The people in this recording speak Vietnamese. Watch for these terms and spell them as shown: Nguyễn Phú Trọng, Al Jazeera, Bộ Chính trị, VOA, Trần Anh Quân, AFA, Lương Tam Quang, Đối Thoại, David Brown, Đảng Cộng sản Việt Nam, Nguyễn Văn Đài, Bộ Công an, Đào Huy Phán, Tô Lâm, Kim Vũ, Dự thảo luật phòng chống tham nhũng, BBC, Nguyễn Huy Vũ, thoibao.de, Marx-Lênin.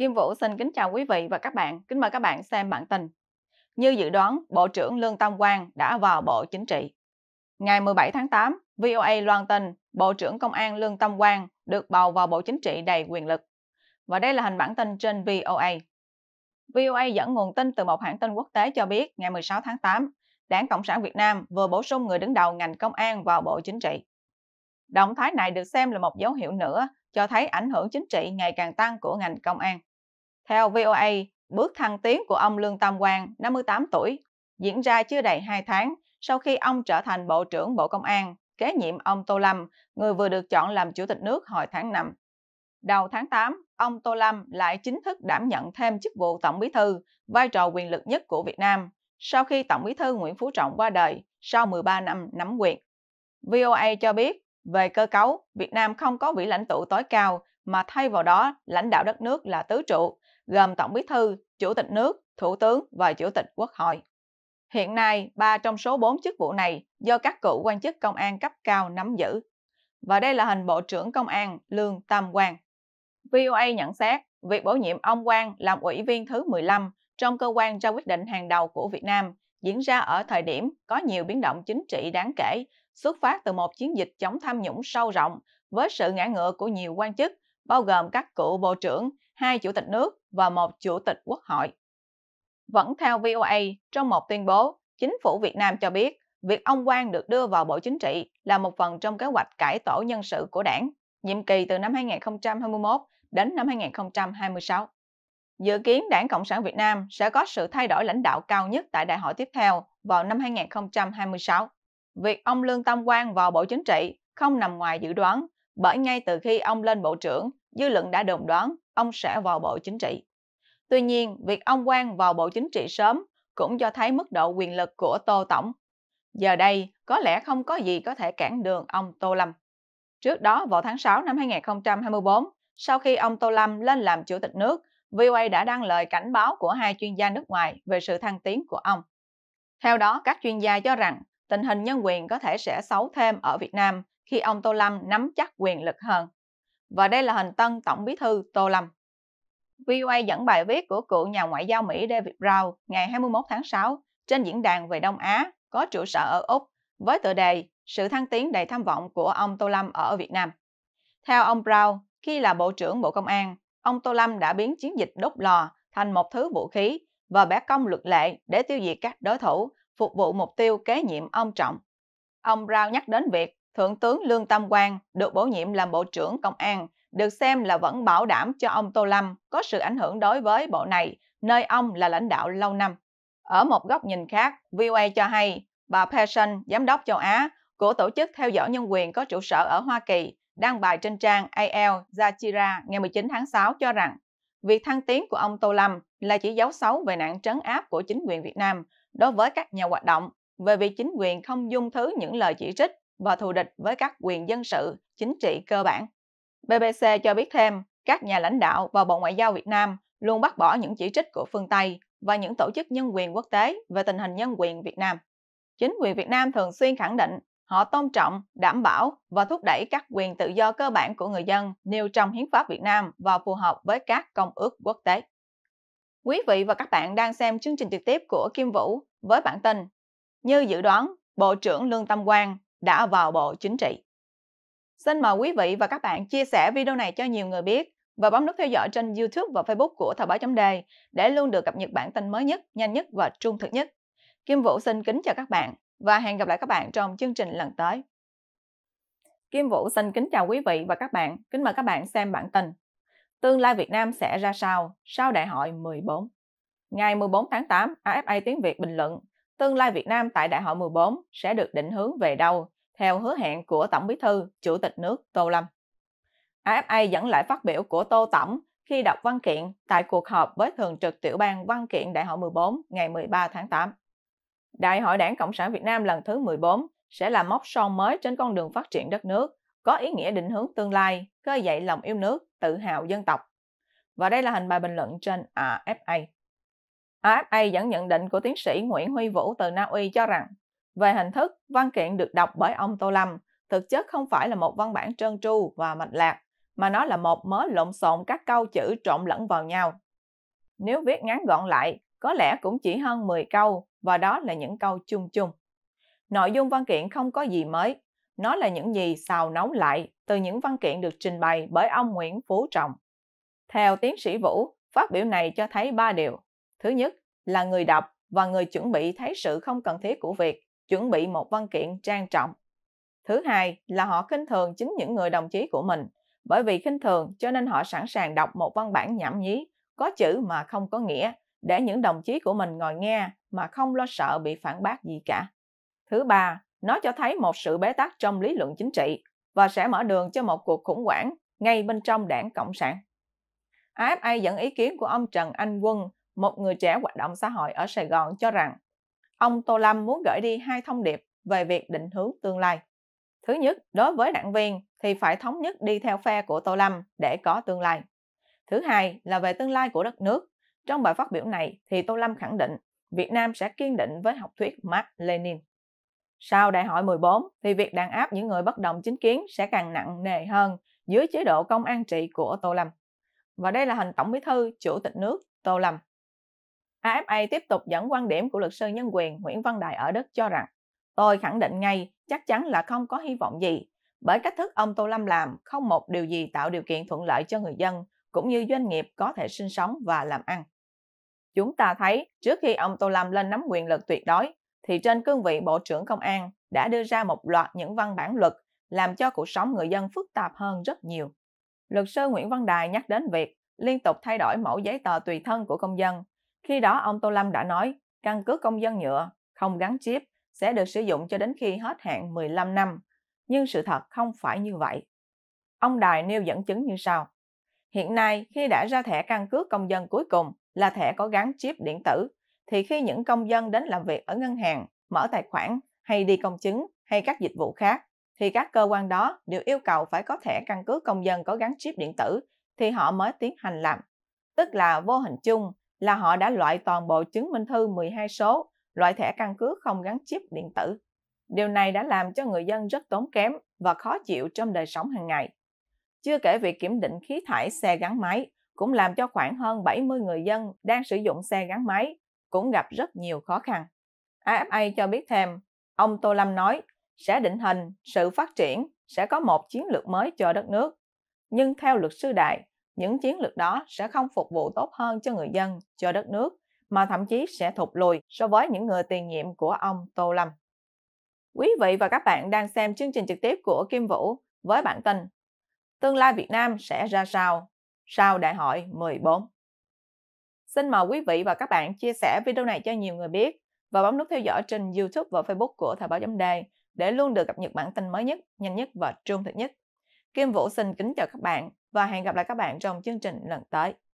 Kim Vũ xin kính chào quý vị và các bạn. Kính mời các bạn xem bản tin. Như dự đoán, Bộ trưởng Lương Tam Quang đã vào Bộ Chính trị. Ngày 17 tháng 8, VOA loan tin Bộ trưởng Công an Lương Tam Quang được bầu vào Bộ Chính trị đầy quyền lực. Và đây là hình bản tin trên VOA. VOA dẫn nguồn tin từ một hãng tin quốc tế cho biết ngày 16 tháng 8, Đảng Cộng sản Việt Nam vừa bổ sung người đứng đầu ngành công an vào Bộ Chính trị. Động thái này được xem là một dấu hiệu nữa cho thấy ảnh hưởng chính trị ngày càng tăng của ngành công an. Theo VOA, bước thăng tiến của ông Lương Tam Quang, 58 tuổi, diễn ra chưa đầy 2 tháng sau khi ông trở thành Bộ trưởng Bộ Công an, kế nhiệm ông Tô Lâm, người vừa được chọn làm Chủ tịch nước hồi tháng 5. Đầu tháng 8, ông Tô Lâm lại chính thức đảm nhận thêm chức vụ Tổng Bí thư, vai trò quyền lực nhất của Việt Nam, sau khi Tổng Bí thư Nguyễn Phú Trọng qua đời sau 13 năm nắm quyền. VOA cho biết, về cơ cấu, Việt Nam không có vị lãnh tụ tối cao, mà thay vào đó lãnh đạo đất nước là tứ trụ, gồm Tổng Bí thư, Chủ tịch nước, Thủ tướng và Chủ tịch Quốc hội. Hiện nay, 3 trong số 4 chức vụ này do các cựu quan chức công an cấp cao nắm giữ. Và đây là hình Bộ trưởng Công an Lương Tam Quang. VOA nhận xét, việc bổ nhiệm ông Quang làm ủy viên thứ 15 trong cơ quan ra quyết định hàng đầu của Việt Nam diễn ra ở thời điểm có nhiều biến động chính trị đáng kể, xuất phát từ một chiến dịch chống tham nhũng sâu rộng với sự ngã ngựa của nhiều quan chức, bao gồm các cựu bộ trưởng, 2 chủ tịch nước và 1 chủ tịch quốc hội. Vẫn theo VOA, trong một tuyên bố, chính phủ Việt Nam cho biết việc ông Quang được đưa vào Bộ Chính trị là một phần trong kế hoạch cải tổ nhân sự của đảng, nhiệm kỳ từ năm 2021 đến năm 2026. Dự kiến Đảng Cộng sản Việt Nam sẽ có sự thay đổi lãnh đạo cao nhất tại đại hội tiếp theo vào năm 2026. Việc ông Lương Tam Quang vào Bộ Chính trị không nằm ngoài dự đoán, bởi ngay từ khi ông lên Bộ trưởng, dư luận đã đồn đoán ông sẽ vào Bộ Chính trị. Tuy nhiên, việc ông Quang vào Bộ Chính trị sớm cũng cho thấy mức độ quyền lực của Tô Tổng. Giờ đây, có lẽ không có gì có thể cản đường ông Tô Lâm. Trước đó, vào tháng 6 năm 2024, sau khi ông Tô Lâm lên làm Chủ tịch nước, VOA đã đăng lời cảnh báo của 2 chuyên gia nước ngoài về sự thăng tiến của ông. Theo đó, các chuyên gia cho rằng tình hình nhân quyền có thể sẽ xấu thêm ở Việt Nam khi ông Tô Lâm nắm chắc quyền lực hơn. Và đây là hình tân Tổng Bí thư Tô Lâm. VOA dẫn bài viết của cựu nhà ngoại giao Mỹ David Brown ngày 21 tháng 6 trên diễn đàn về Đông Á có trụ sở ở Úc với tựa đề Sự thăng tiến đầy tham vọng của ông Tô Lâm ở Việt Nam. Theo ông Brown, khi là Bộ trưởng Bộ Công an, ông Tô Lâm đã biến chiến dịch đốt lò thành một thứ vũ khí và bẻ cong luật lệ để tiêu diệt các đối thủ, phục vụ mục tiêu kế nhiệm ông Trọng. Ông Brown nhắc đến việc Thượng tướng Lương Tam Quang được bổ nhiệm làm Bộ trưởng Công an được xem là vẫn bảo đảm cho ông Tô Lâm có sự ảnh hưởng đối với bộ này, nơi ông là lãnh đạo lâu năm. Ở một góc nhìn khác, VOA cho hay bà Pearson, Giám đốc châu Á của Tổ chức Theo dõi Nhân quyền có trụ sở ở Hoa Kỳ, đăng bài trên trang Al Jazeera ngày 19 tháng 6 cho rằng việc thăng tiến của ông Tô Lâm là chỉ dấu xấu về nạn trấn áp của chính quyền Việt Nam đối với các nhà hoạt động, về việc chính quyền không dung thứ những lời chỉ trích và thù địch với các quyền dân sự, chính trị cơ bản. BBC cho biết thêm, các nhà lãnh đạo và Bộ Ngoại giao Việt Nam luôn bác bỏ những chỉ trích của phương Tây và những tổ chức nhân quyền quốc tế về tình hình nhân quyền Việt Nam. Chính quyền Việt Nam thường xuyên khẳng định họ tôn trọng, đảm bảo và thúc đẩy các quyền tự do cơ bản của người dân nêu trong Hiến pháp Việt Nam và phù hợp với các công ước quốc tế. Quý vị và các bạn đang xem chương trình trực tiếp của Kim Vũ với bản tin Như dự đoán, Bộ trưởng Lương Tam Quang đã vào Bộ Chính trị. Xin mời quý vị và các bạn chia sẻ video này cho nhiều người biết và bấm nút theo dõi trên YouTube và Facebook của thoibao.de để luôn được cập nhật bản tin mới nhất, nhanh nhất và trung thực nhất. Kim Vũ xin kính chào các bạn và hẹn gặp lại các bạn trong chương trình lần tới. Kim Vũ xin kính chào quý vị và các bạn. Kính mời các bạn xem bản tin Tương lai Việt Nam sẽ ra sao sau đại hội 14. Ngày 14 tháng 8, AFA tiếng Việt bình luận tương lai Việt Nam tại đại hội 14 sẽ được định hướng về đâu theo hứa hẹn của Tổng Bí thư, Chủ tịch nước Tô Lâm. AFA dẫn lại phát biểu của Tô Tổng khi đọc văn kiện tại cuộc họp với Thường trực Tiểu ban Văn kiện Đại hội 14 ngày 13 tháng 8. Đại hội Đảng Cộng sản Việt Nam lần thứ 14 sẽ là mốc son mới trên con đường phát triển đất nước, có ý nghĩa định hướng tương lai, khơi dậy lòng yêu nước, tự hào dân tộc. Và đây là hình bài bình luận trên AFA. AFA dẫn nhận định của tiến sĩ Nguyễn Huy Vũ từ Na Uy cho rằng, về hình thức, văn kiện được đọc bởi ông Tô Lâm thực chất không phải là một văn bản trơn tru và mạch lạc, mà nó là một mớ lộn xộn các câu chữ trộn lẫn vào nhau. Nếu viết ngắn gọn lại, có lẽ cũng chỉ hơn 10 câu, và đó là những câu chung chung. Nội dung văn kiện không có gì mới, nó là những gì xào nấu lại từ những văn kiện được trình bày bởi ông Nguyễn Phú Trọng. Theo tiến sĩ Vũ, phát biểu này cho thấy 3 điều. Thứ nhất là người đọc và người chuẩn bị thấy sự không cần thiết của việc chuẩn bị một văn kiện trang trọng. Thứ hai là họ khinh thường chính những người đồng chí của mình. Bởi vì khinh thường cho nên họ sẵn sàng đọc một văn bản nhảm nhí, có chữ mà không có nghĩa, để những đồng chí của mình ngồi nghe mà không lo sợ bị phản bác gì cả. Thứ ba, nó cho thấy một sự bế tắc trong lý luận chính trị và sẽ mở đường cho một cuộc khủng hoảng ngay bên trong Đảng Cộng sản. AFA dẫn ý kiến của ông Trần Anh Quân, một người trẻ hoạt động xã hội ở Sài Gòn, cho rằng ông Tô Lâm muốn gửi đi hai thông điệp về việc định hướng tương lai. Thứ nhất, đối với đảng viên thì phải thống nhất đi theo phe của Tô Lâm để có tương lai. Thứ hai là về tương lai của đất nước. Trong bài phát biểu này thì Tô Lâm khẳng định Việt Nam sẽ kiên định với học thuyết Marx-Lênin. Sau Đại hội 14 thì việc đàn áp những người bất đồng chính kiến sẽ càng nặng nề hơn dưới chế độ công an trị của Tô Lâm. Và đây là hình Tổng Bí thư, Chủ tịch nước Tô Lâm. AFA tiếp tục dẫn quan điểm của luật sư nhân quyền Nguyễn Văn Đài ở Đức cho rằng: "Tôi khẳng định ngay, chắc chắn là không có hy vọng gì, bởi cách thức ông Tô Lâm làm không một điều gì tạo điều kiện thuận lợi cho người dân cũng như doanh nghiệp có thể sinh sống và làm ăn. Chúng ta thấy trước khi ông Tô Lâm lên nắm quyền lực tuyệt đối thì trên cương vị Bộ trưởng Công an đã đưa ra một loạt những văn bản luật làm cho cuộc sống người dân phức tạp hơn rất nhiều." Luật sư Nguyễn Văn Đài nhắc đến việc liên tục thay đổi mẫu giấy tờ tùy thân của công dân. Khi đó ông Tô Lâm đã nói căn cước công dân nhựa không gắn chip sẽ được sử dụng cho đến khi hết hạn 15 năm. Nhưng sự thật không phải như vậy. Ông Đài nêu dẫn chứng như sau. Hiện nay, khi đã ra thẻ căn cước công dân cuối cùng là thẻ có gắn chip điện tử, thì khi những công dân đến làm việc ở ngân hàng, mở tài khoản hay đi công chứng hay các dịch vụ khác, thì các cơ quan đó đều yêu cầu phải có thẻ căn cước công dân có gắn chip điện tử thì họ mới tiến hành làm. Tức là vô hình chung là họ đã loại toàn bộ chứng minh thư 12 số, loại thẻ căn cước không gắn chip điện tử. Điều này đã làm cho người dân rất tốn kém và khó chịu trong đời sống hàng ngày. Chưa kể việc kiểm định khí thải xe gắn máy cũng làm cho khoảng hơn 70 người dân đang sử dụng xe gắn máy cũng gặp rất nhiều khó khăn. AFA cho biết thêm, ông Tô Lâm nói sẽ định hình sự phát triển, sẽ có một chiến lược mới cho đất nước. Nhưng theo luật sư Đại, những chiến lược đó sẽ không phục vụ tốt hơn cho người dân, cho đất nước, mà thậm chí sẽ thụt lùi so với những người tiền nhiệm của ông Tô Lâm. Quý vị và các bạn đang xem chương trình trực tiếp của Kim Vũ với bản tin Tương lai Việt Nam sẽ ra sao sau Đại hội 14. Xin mời quý vị và các bạn chia sẻ video này cho nhiều người biết và bấm nút theo dõi trên YouTube và Facebook của thoibao.de để luôn được cập nhật bản tin mới nhất, nhanh nhất và trung thực nhất. Kim Vũ xin kính chào các bạn và hẹn gặp lại các bạn trong chương trình lần tới.